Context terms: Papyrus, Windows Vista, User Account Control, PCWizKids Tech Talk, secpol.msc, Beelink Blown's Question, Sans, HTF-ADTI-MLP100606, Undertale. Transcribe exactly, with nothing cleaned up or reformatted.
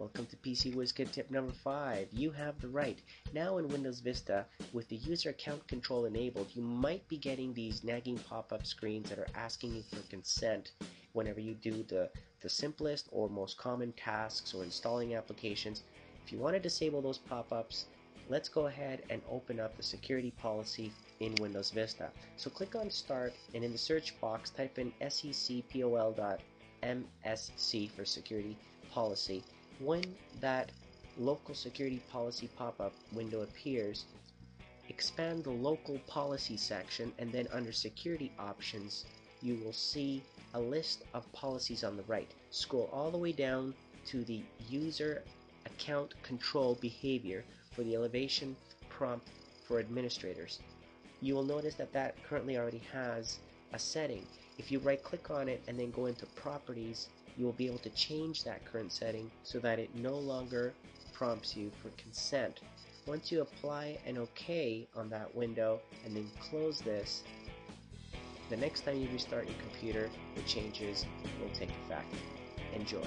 Welcome to PCWizKids tip number five. You have the right. Now in Windows Vista, with the User Account Control enabled, you might be getting these nagging pop-up screens that are asking you for consent whenever you do the, the simplest or most common tasks or installing applications. If you want to disable those pop-ups, let's go ahead and open up the security policy in Windows Vista. So click on Start, and in the search box, type in secpol dot m s c for security policy. When that local security policy pop-up window appears, expand the local policy section, and then under security options you will see a list of policies on the right. Scroll all the way down to the User Account Control behavior for the elevation prompt for administrators. You will notice that that currently already has a setting. If you right click on it and then go into Properties, you will be able to change that current setting so that it no longer prompts you for consent. Once you apply an OK on that window and then close this, the next time you restart your computer, the changes will take effect. Enjoy.